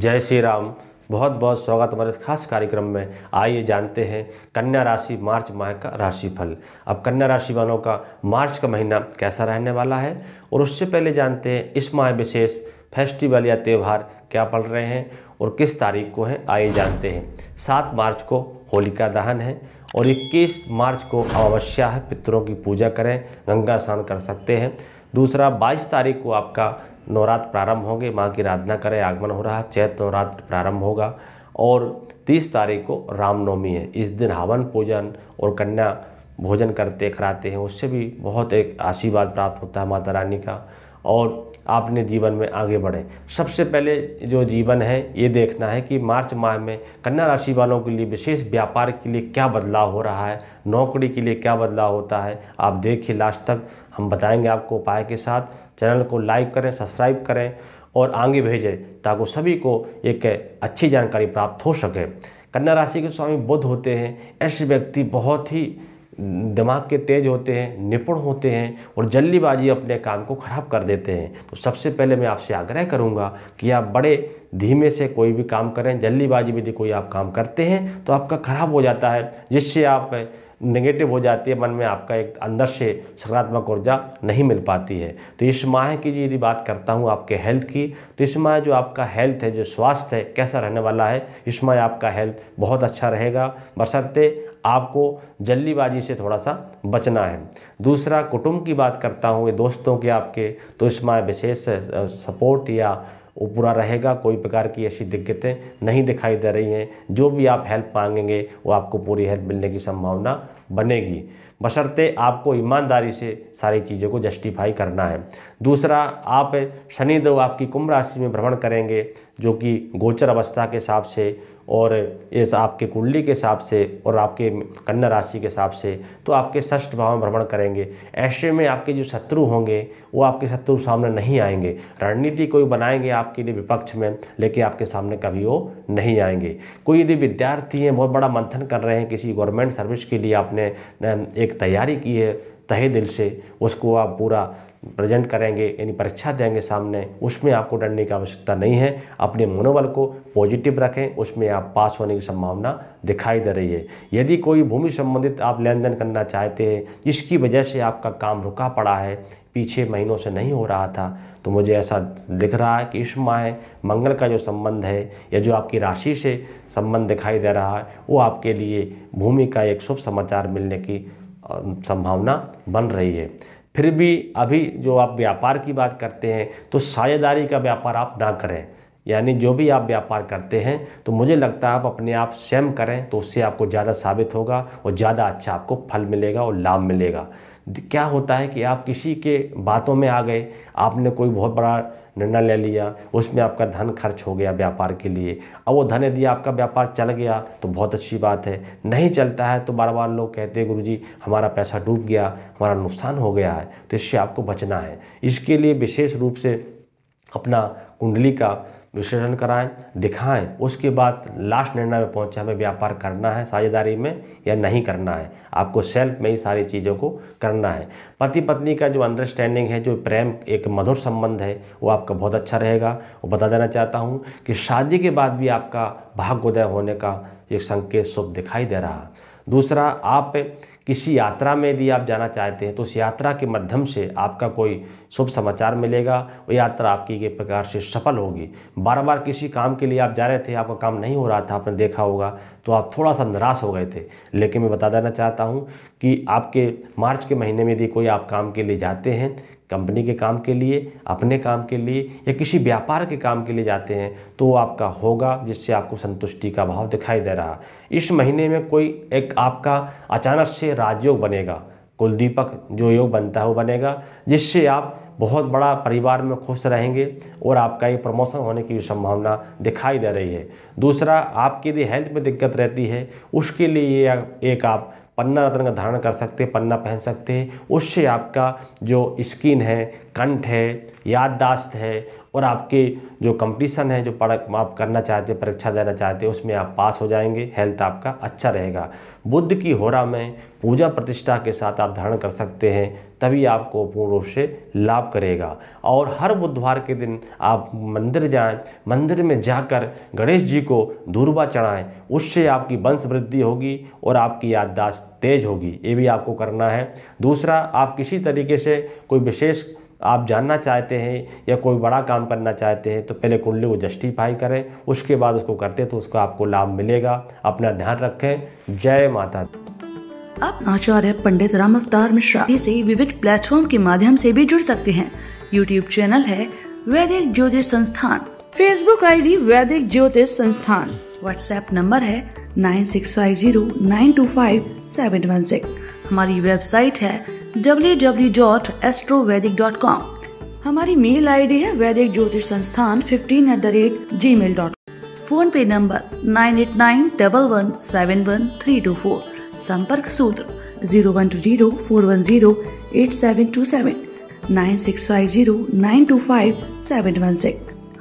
जय श्री राम। बहुत बहुत स्वागत हमारे खास कार्यक्रम में। आइए जानते हैं कन्या राशि मार्च माह का राशिफल। अब कन्या राशि वालों का मार्च का महीना कैसा रहने वाला है, और उससे पहले जानते हैं इस माह विशेष फेस्टिवल या त्यौहार क्या पड़ रहे हैं और किस तारीख को हैं। आइए जानते हैं। 7 मार्च को होलिका दहन है और 21 मार्च को अमावस्या है। पितरों की पूजा करें, गंगा स्नान कर सकते हैं। दूसरा, 22 तारीख को आपका नवरात्र प्रारंभ होंगे, माँ की आराधना करें। आगमन हो रहा है, चैत्र नवरात्र प्रारंभ होगा। और 30 तारीख को रामनवमी है। इस दिन हवन पूजन और कन्या भोजन करते कराते हैं, उससे भी बहुत एक आशीर्वाद प्राप्त होता है माता रानी का, और आपने जीवन में आगे बढ़े। सबसे पहले जो जीवन है ये देखना है कि मार्च माह में कन्या राशि वालों के लिए विशेष व्यापार के लिए क्या बदलाव हो रहा है, नौकरी के लिए क्या बदलाव होता है। आप देखिए लास्ट तक, हम बताएंगे आपको उपाय के साथ। चैनल को लाइक करें, सब्सक्राइब करें और आगे भेजें, ताकि सभी को एक अच्छी जानकारी प्राप्त हो सके। कन्या राशि के स्वामी बुध होते हैं। ऐसे व्यक्ति बहुत ही दिमाग के तेज होते हैं, निपुण होते हैं और जल्दीबाजी अपने काम को ख़राब कर देते हैं। तो सबसे पहले मैं आपसे आग्रह करूंगा कि आप बड़े धीमे से कोई भी काम करें। जल्दीबाजी में यदि कोई आप काम करते हैं तो आपका खराब हो जाता है, जिससे आप नेगेटिव हो जाती है। मन में आपका एक अंदर से सकारात्मक ऊर्जा नहीं मिल पाती है। तो इस माह की यदि बात करता हूँ आपके हेल्थ की, तो इस माह जो आपका हेल्थ है, जो स्वास्थ्य है, कैसा रहने वाला है। इस माह आपका हेल्थ बहुत अच्छा रहेगा, बशर्ते आपको जल्दीबाजी से थोड़ा सा बचना है। दूसरा, कुटुंब की बात करता हूँ, दोस्तों के आपके, तो इस माह विशेष सपोर्ट या वो पूरा रहेगा। कोई प्रकार की ऐसी दिक्कतें नहीं दिखाई दे रही हैं। जो भी आप हेल्प मांगेंगे वो आपको पूरी हेल्प मिलने की संभावना बनेगी, बशर्ते आपको ईमानदारी से सारी चीज़ों को जस्टिफाई करना है। दूसरा, आप शनिदेव आपकी कुंभ राशि में भ्रमण करेंगे, जो कि गोचर अवस्था के हिसाब से और इस आपके कुंडली के हिसाब से और आपके कन्या राशि के हिसाब से तो आपके 6ठ भाव में भ्रमण करेंगे। ऐसे में आपके जो शत्रु होंगे वो आपके शत्रु सामने नहीं आएंगे। रणनीति कोई बनाएंगे आपके लिए विपक्ष में, लेकिन आपके सामने कभी वो नहीं आएंगे। कोई यदि विद्यार्थी हैं, बहुत बड़ा मंथन कर रहे हैं किसी गवर्नमेंट सर्विस के लिए, आपने एक तैयारी की है तहे दिल से, उसको आप पूरा प्रेजेंट करेंगे, यानी परीक्षा देंगे सामने, उसमें आपको डरने की आवश्यकता नहीं है। अपने मनोबल को पॉजिटिव रखें, उसमें आप पास होने की संभावना दिखाई दे रही है। यदि कोई भूमि संबंधित आप लेन देन करना चाहते हैं, जिसकी वजह से आपका काम रुका पड़ा है, पीछे महीनों से नहीं हो रहा था, तो मुझे ऐसा दिख रहा है कि इस माह मंगल का जो संबंध है या जो आपकी राशि से संबंध दिखाई दे रहा है, वो आपके लिए भूमि का एक शुभ समाचार मिलने की संभावना बन रही है। फिर भी अभी जो आप व्यापार की बात करते हैं, तो साझेदारी का व्यापार आप ना करें। यानी जो भी आप व्यापार करते हैं, तो मुझे लगता है आप अपने आप स्वयं करें, तो उससे आपको ज़्यादा साबित होगा और ज़्यादा अच्छा आपको फल मिलेगा और लाभ मिलेगा। क्या होता है कि आप किसी के बातों में आ गए, आपने कोई बहुत बड़ा निर्णय ले लिया, उसमें आपका धन खर्च हो गया व्यापार के लिए। अब वो धन यदि आपका व्यापार चल गया तो बहुत अच्छी बात है, नहीं चलता है तो बार बार लोग कहते हैं गुरुजी हमारा पैसा डूब गया, हमारा नुकसान हो गया है। तो इससे आपको बचना है। इसके लिए विशेष रूप से अपना कुंडली का विश्लेषण कराएं, दिखाएं, उसके बाद लास्ट निर्णय में पहुंचे हमें व्यापार करना है साझेदारी में या नहीं करना है। आपको सेल्फ में ही सारी चीज़ों को करना है। पति पत्नी का जो अंडरस्टैंडिंग है, जो प्रेम एक मधुर संबंध है, वो आपका बहुत अच्छा रहेगा। और बता देना चाहता हूं कि शादी के बाद भी आपका भाग्योदय होने का एक संकेत शुभ दिखाई दे रहा है। दूसरा, आप किसी यात्रा में यदि आप जाना चाहते हैं, तो उस यात्रा के माध्यम से आपका कोई शुभ समाचार मिलेगा और यात्रा आपकी एक प्रकार से सफल होगी। बार बार किसी काम के लिए आप जा रहे थे, आपका काम नहीं हो रहा था, आपने देखा होगा, तो आप थोड़ा सा निराश हो गए थे। लेकिन मैं बता देना चाहता हूँ कि आपके मार्च के महीने में यदि कोई आप काम के लिए जाते हैं, कंपनी के काम के लिए, अपने काम के लिए या किसी व्यापार के काम के लिए जाते हैं, तो आपका होगा, जिससे आपको संतुष्टि का भाव दिखाई दे रहा। इस महीने में कोई एक आपका अचानक से राजयोग बनेगा, कुलदीपक जो योग बनता है वो बनेगा, जिससे आप बहुत बड़ा परिवार में खुश रहेंगे और आपका ये प्रमोशन होने की भी संभावना दिखाई दे रही है। दूसरा, आपकी यदि हेल्थ में दिक्कत रहती है, उसके लिए एक आप पन्ना रत्न का धारण कर सकते हैं, पन्ना पहन सकते हैं, उससे आपका जो स्किन है, कंठ है, याददाश्त है, और आपके जो कंपटीशन है, जो आप करना चाहते हैं, परीक्षा देना चाहते हैं, उसमें आप पास हो जाएंगे। हेल्थ आपका अच्छा रहेगा। बुध की होरा में पूजा प्रतिष्ठा के साथ आप धारण कर सकते हैं, तभी आपको पूर्ण रूप से लाभ करेगा। और हर बुधवार के दिन आप मंदिर जाएं, मंदिर में जाकर गणेश जी को दूर्वा चढ़ाएं, उससे आपकी वंश वृद्धि होगी और आपकी याददाश्त तेज होगी। ये भी आपको करना है। दूसरा, आप किसी तरीके से कोई विशेष आप जानना चाहते हैं या कोई बड़ा काम करना चाहते हैं तो पहले कुंडली को जस्टिफाई करें, उसके बाद उसको करते तो उसका आपको लाभ मिलेगा। अपना ध्यान रखें। जय माता दी। आप आचार्य पंडित राम अवतार मिश्रा से विविध प्लेटफॉर्म के माध्यम से भी जुड़ सकते हैं। YouTube चैनल है वैदिक ज्योतिष संस्थान, फेसबुक ID वैदिक ज्योतिष संस्थान, WhatsApp नंबर है 9650925716। हमारी वेबसाइट है www.astrovedik.com। हमारी मेल ID है वैदिक ज्योतिष संस्थान 15@gmail.com। फोन पे नंबर 9891171324। संपर्क सूत्र 012041087279 9650925716।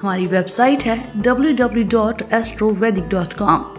हमारी वेबसाइट है www.astrovedik.com।